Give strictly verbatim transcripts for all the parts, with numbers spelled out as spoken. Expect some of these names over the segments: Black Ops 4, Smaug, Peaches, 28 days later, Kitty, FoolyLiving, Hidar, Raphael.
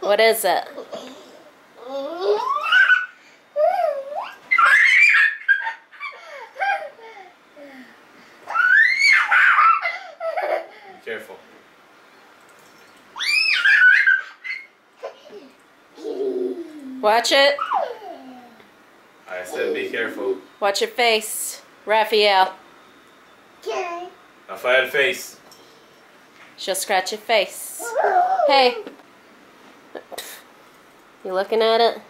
What is it? Careful. Watch it. I said be careful. Watch your face, Raphael. Okay. Raphael's face. She'll scratch your face. Hey. You looking at it?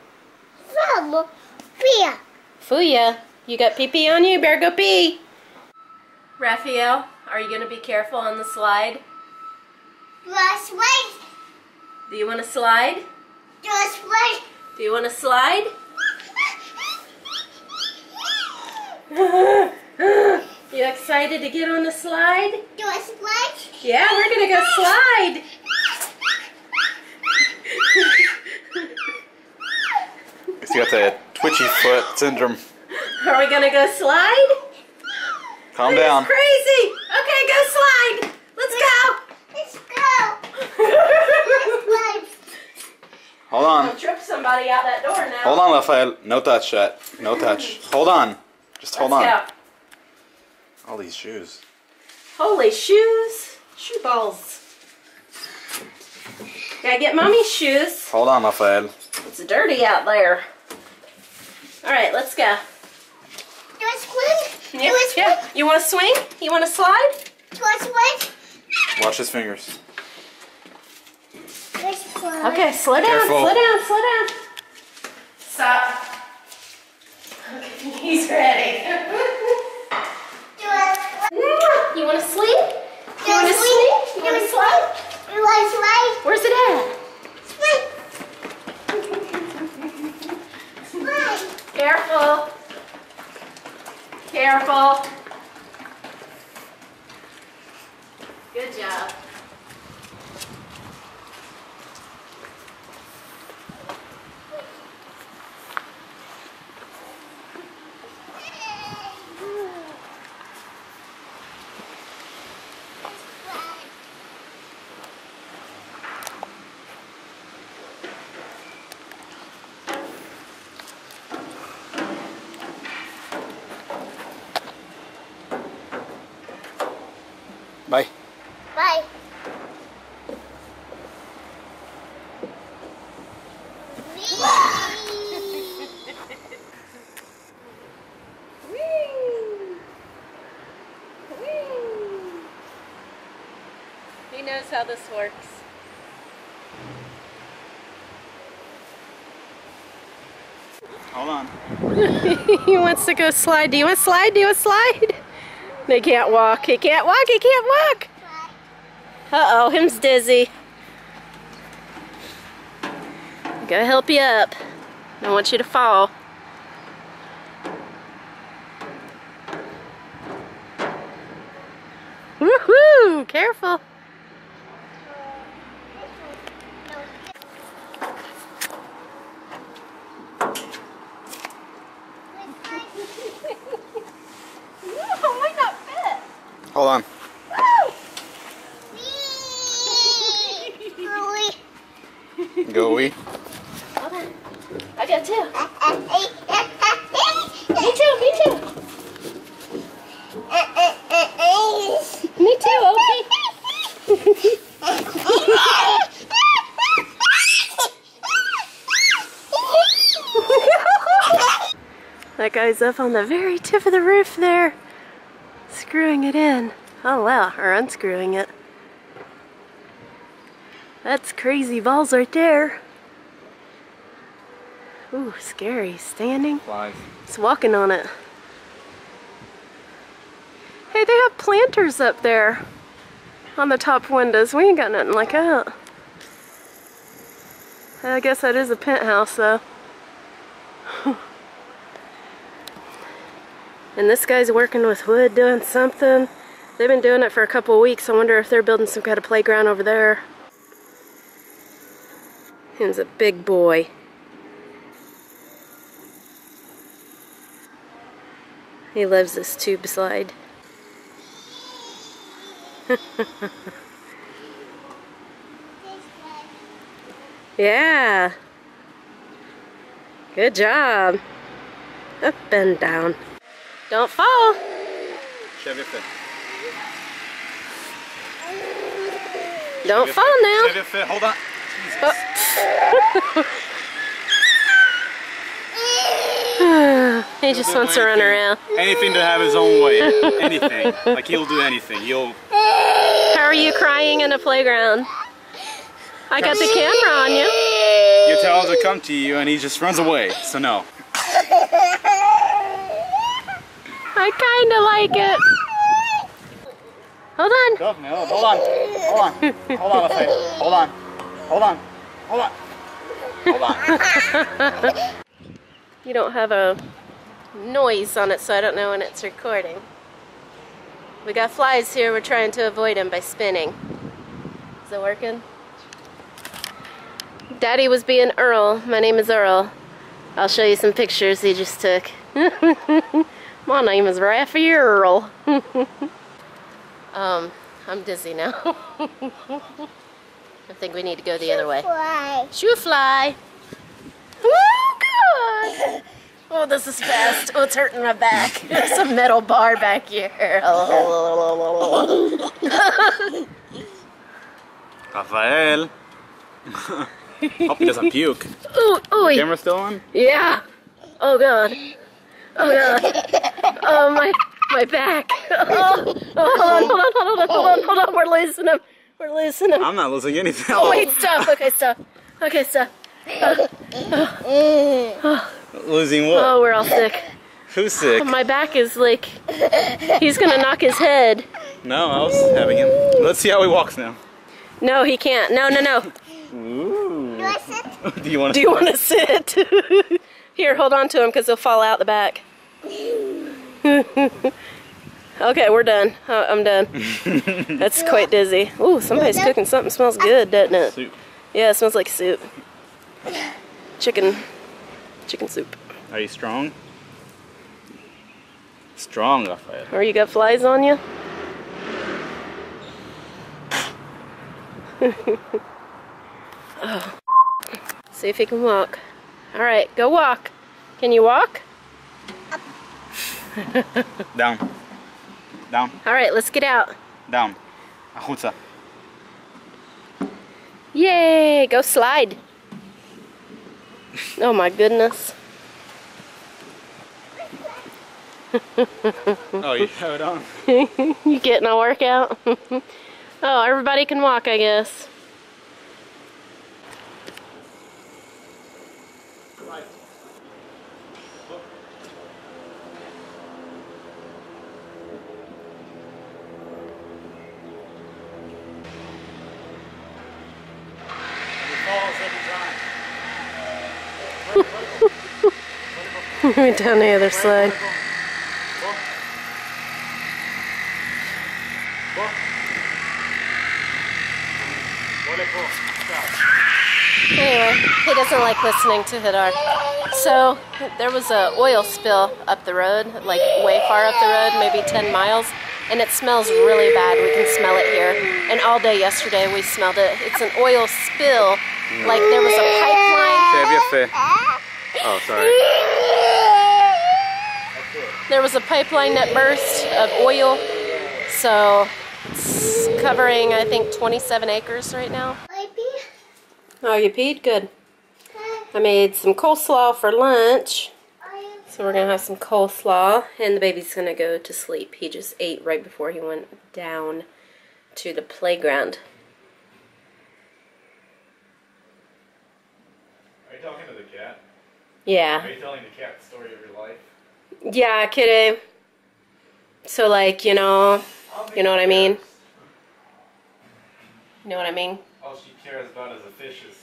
Fooya. Fooya. You got pee pee on you? You better go pee. Raphael, are you going to be careful on the slide? Just wait. Do you want to slide? Just wait. Do you want to slide? You excited to get on the slide? Just slide? Yeah, we're going to go slide. It's got that twitchy foot syndrome. Are we going to go slide? Calm this down. Crazy. Okay, go slide. Let's go. Let's go. Hold on. I'll trip somebody out that door now. Hold on, Raphael. No touch, chat. No touch. Hold on. Just hold Let's on. Go. All these shoes. Holy shoes. Shoe balls. Gotta get mommy's shoes. Hold on, Raphael. It's dirty out there. All right, let's go. Do I swing? Yeah. Do I swing? Yeah. You want to swing? You want to slide? Do I swing? Watch his fingers. Okay, slow down, Careful. slow down, slow down. Stop. Okay, he's ready. You want to sleep? You want to sleep? You want to slide? You want to slide? Where's it at? Slide. Slide. Careful. Careful. Good job. Bye. Bye. Whee! Whee! Whee! He knows how this works. Hold on. He wants to go slide. Do you want to slide? Do you want to slide? They can't walk. He can't walk. He can't walk. Uh-oh, him's dizzy. I'm gonna help you up. I don't want you to fall. Woohoo! Careful. Hold on. Go wee. Hold on. I got two. Me too, me too. Me too, okay. That guy's up on the very tip of the roof there. Screwing it in. Oh wow, or unscrewing it. That's crazy balls right there. Ooh, scary. Standing. Flies. It's walking on it. Hey, they have planters up there on the top windows. We ain't got nothing like that. I guess that is a penthouse though. And this guy's working with wood, doing something. They've been doing it for a couple of weeks. I wonder if they're building some kind of playground over there. He's a big boy. He loves this tube slide. Yeah. Good job. Up and down. Don't fall. Don't fall now. Hold on. Oh. He just he'll wants to anything, run around. Anything to have his own way. Anything. Like he'll do anything. He'll. How are you crying in a playground? I got the camera on you. You tell him to come to you and he just runs away, so no. I kinda like it. Hold on. Hold on. Hold on. Hold on. Hold on. Hold on. Hold on. Hold on. Hold on. You don't have a noise on it, so I don't know when it's recording. We got flies here. We're trying to avoid them by spinning. Is it working? Daddy was being Earl. My name is Earl. I'll show you some pictures he just took. My name is Raphael. um, I'm dizzy now. I think we need to go the Shoe other way. Fly. Shoe fly. Oh, God. Oh, this is fast. Oh, it's hurting my back. There's a metal bar back here. Raphael. Hope he doesn't puke. Ooh, ooh. The camera still on? Yeah. Oh, God. Oh, God. Oh, my my back. Oh, oh, hold on, hold on, hold on, hold on, hold on. We're losing him. We're losing him. I'm not losing anything. Oh, wait, stop. Okay, stop. Okay, stop. Uh, oh, oh. Losing what? Oh, we're all sick. Who's sick? Oh, my back is like, he's going to knock his head. No, I was having him. Let's see how he walks now. No, he can't. No, no, no. Ooh. Do I sit? Do you want to sit? Do you want to sit? Here, hold on to him because he'll fall out the back. Okay, we're done. Oh, I'm done. That's quite dizzy. Ooh, somebody's cooking something. Smells good, doesn't it? Soup. Yeah, it smells like soup. Chicken. Chicken soup. Are you strong? Strong, Raphael. Or you got flies on you? Oh. See if he can walk. All right, go walk. Can you walk? Up. Down. Down. All right, let's get out. Down. Ahutsa. Yay, go slide. Oh my goodness. Oh, you held on. You getting a workout? Oh, everybody can walk, I guess. Let me down the other slide. Anyway, he doesn't like listening to Hidar. So there was an oil spill up the road, like way far up the road, maybe ten miles, and it smells really bad. We can smell it here. And all day yesterday we smelled it. It's an oil spill, like there was a pipeline. Oh, sorry. There was a pipeline that burst of oil, so it's covering, I think, twenty-seven acres right now. I peed. Oh, you peed? Good. I made some coleslaw for lunch, so we're going to have some coleslaw, and the baby's going to go to sleep. He just ate right before he went down to the playground. Are you talking to the cat? Yeah. Are you telling the cat the story of your life? Yeah, kitty. So, like, you know, you know what I mean? You know what I mean? All she cares about is the fishes.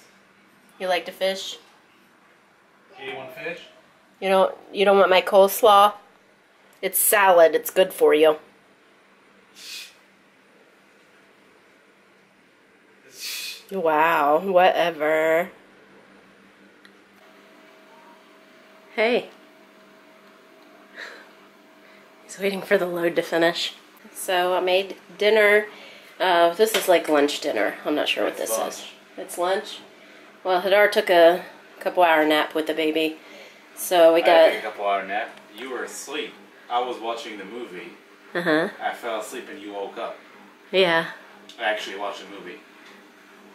You like to fish? You want fish? You don't, you don't want my coleslaw? It's salad. It's good for you. Wow, whatever. Hey. It's waiting for the load to finish. So I made dinner. Uh, this is like lunch dinner. I'm not sure what this is. It's lunch. Well, Hidar took a couple hour nap with the baby. So we got... I took a couple hour nap. You were asleep. I was watching the movie. Uh-huh. I fell asleep and you woke up. Yeah. I actually watched a movie.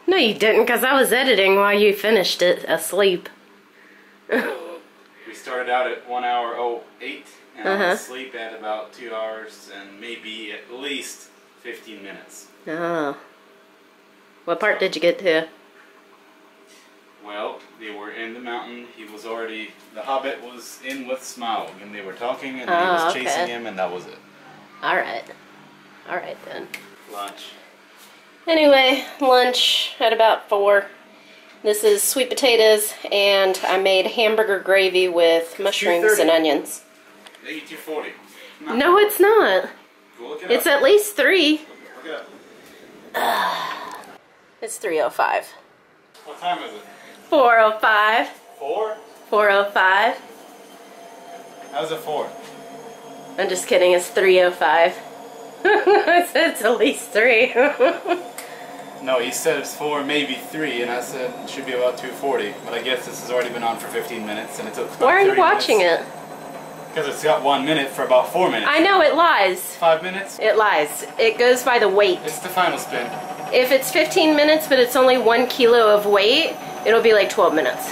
No, you didn't, because I was editing while you finished it asleep. We started out at one hour oh eight, and uh-huh. I was asleep at about two hours and maybe at least fifteen minutes. Oh. What part so, did you get to? Well, they were in the mountain. He was already... The Hobbit was in with Smaug, and they were talking, and oh, he was okay. chasing him, and that was it. Alright. Alright, then. Lunch. Anyway, lunch at about four. This is sweet potatoes, and I made hamburger gravy with mushrooms and onions. They get two forty. No, no, it's not. Go look it it's up. At least three. Look it up. Uh, it's three oh five. What time is it? four oh five. Four? four oh five. How's it four? I'm just kidding. It's three oh five. It's at least three. No, he said it's four, maybe three, and I said it should be about two forty. But I guess this has already been on for fifteen minutes, and it took about Why are you watching minutes. It? Because it's got one minute for about four minutes. I know, it lies. Five minutes? It lies. It goes by the weight. It's the final spin. If it's fifteen minutes, but it's only one kilo of weight, it'll be like twelve minutes.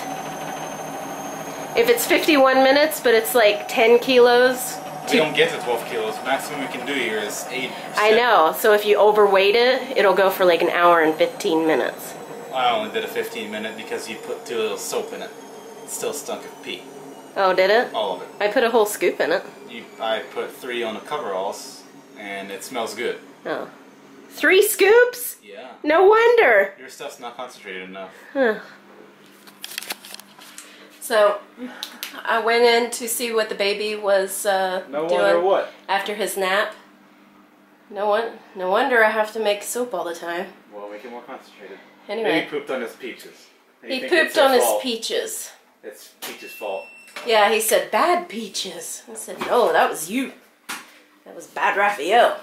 If it's fifty-one minutes, but it's like ten kilos... We don't get to twelve kilos. The maximum we can do here is eight. I know. So if you overweight it, it'll go for like an hour and fifteen minutes. I only did a fifteen minute because you put too little soap in it. It still stunk of pee. Oh, did it? All of it. I put a whole scoop in it. You, I put three on the coveralls, and it smells good. Oh. Three scoops? Yeah. No wonder. Your stuff's not concentrated enough. Huh. So, I went in to see what the baby was uh, no doing wonder what. after his nap. No one, no wonder I have to make soap all the time. Well, make it more concentrated. Anyway. And he pooped on his peaches. And he pooped on his peaches. It's Peaches' fault. Yeah, he said, bad Peaches. I said, no, that was you. That was bad Raphael.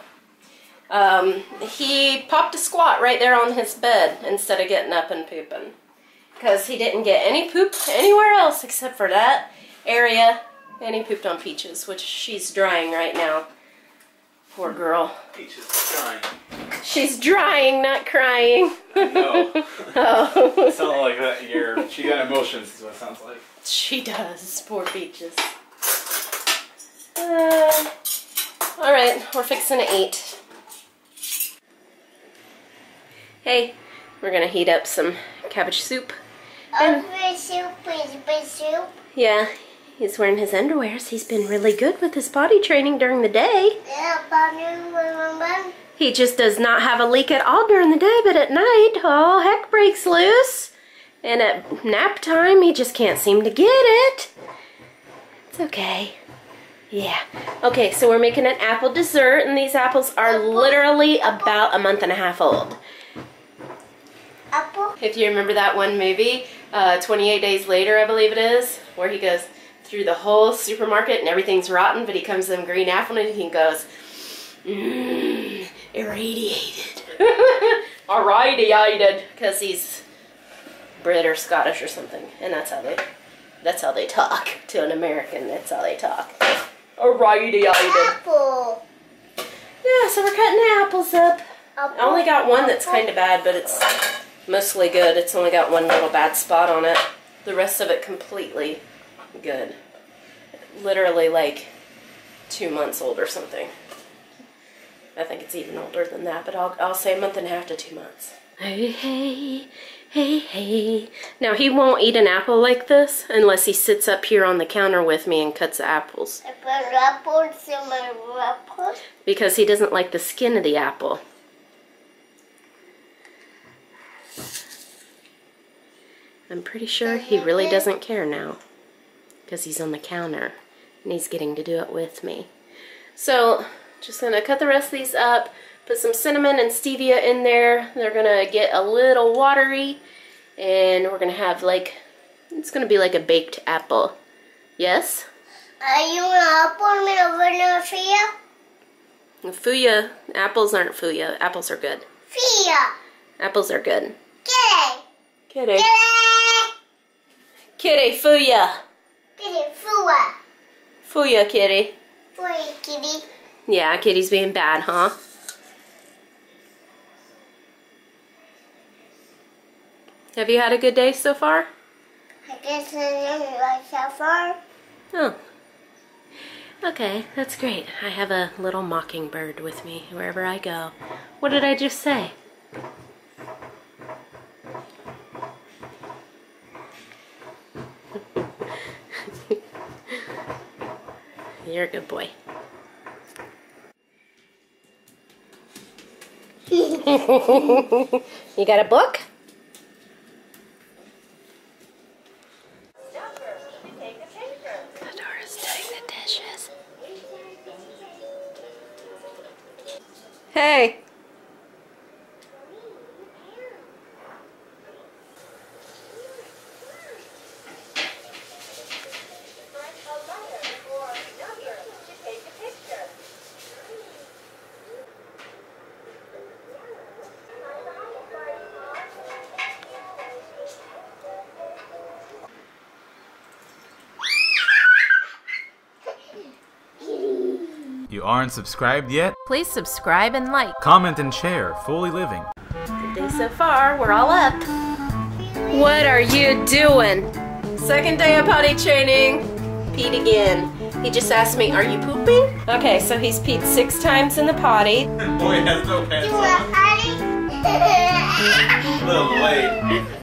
Um, he popped a squat right there on his bed instead of getting up and pooping. Because he didn't get any poop anywhere else except for that area, and he pooped on Peaches, which she's drying right now. Poor girl. Peaches is drying. She's drying, not crying. No. Oh. It's not like that. You're, she got emotions, is what it sounds like. She does. Poor Peaches. Uh, all right, we're fixing to eat. Hey, we're gonna heat up some cabbage soup. And oh, soup is big soup. Yeah, he's wearing his underwears. He's been really good with his potty training during the day. He just does not have a leak at all during the day, but at night, all heck breaks loose. And at nap time, he just can't seem to get it. It's okay. Yeah. Okay, so we're making an apple dessert, and these apples are literally about a month and a half old. Apple. If you remember that one movie, uh, twenty-eight days later, I believe it is, where he goes through the whole supermarket and everything's rotten, but he comes to them green apple and he goes, mmm, irradiated. Irradiated, because he's Brit or Scottish or something, and that's how they, that's how they talk to an American. That's how they talk. Irradiated. Apple. Yeah, so we're cutting apples up. Apple. I only got one that's kind of bad, but it's mostly good. It's only got one little bad spot on it. The rest of it completely good. Literally like two months old or something. I think it's even older than that, but I'll, I'll say a month and a half to two months. Hey, hey, hey, hey. Now, he won't eat an apple like this unless he sits up here on the counter with me and cuts apples. Apples in my apple? Because he doesn't like the skin of the apple. I'm pretty sure he really doesn't care now because he's on the counter and he's getting to do it with me. So just going to cut the rest of these up, put some cinnamon and stevia in there. They're going to get a little watery and we're going to have like, it's going to be like a baked apple. Yes? Are you an apple made over in Fuya? Fuya. Apples aren't Fuya. Apples are good. Fuya. Apples are good. Kitty. Kitty. Kitty. Kitty Fuya. Kitty Fuya. Fuya kitty. Fuya kitty. Yeah, kitty's being bad, huh? Have you had a good day so far? I guess I so far. Oh. Okay, that's great. I have a little mockingbird with me wherever I go. What did I just say? You're a good boy. You got a book? Hey. You aren't subscribed yet? Please subscribe and like. Comment and share. Fully Living. Good day so far. We're all up. What are you doing? Second day of potty training. Peed again. He just asked me, are you pooping? Okay, so he's peed six times in the potty. Boy has no pants on. You want potty? Little late.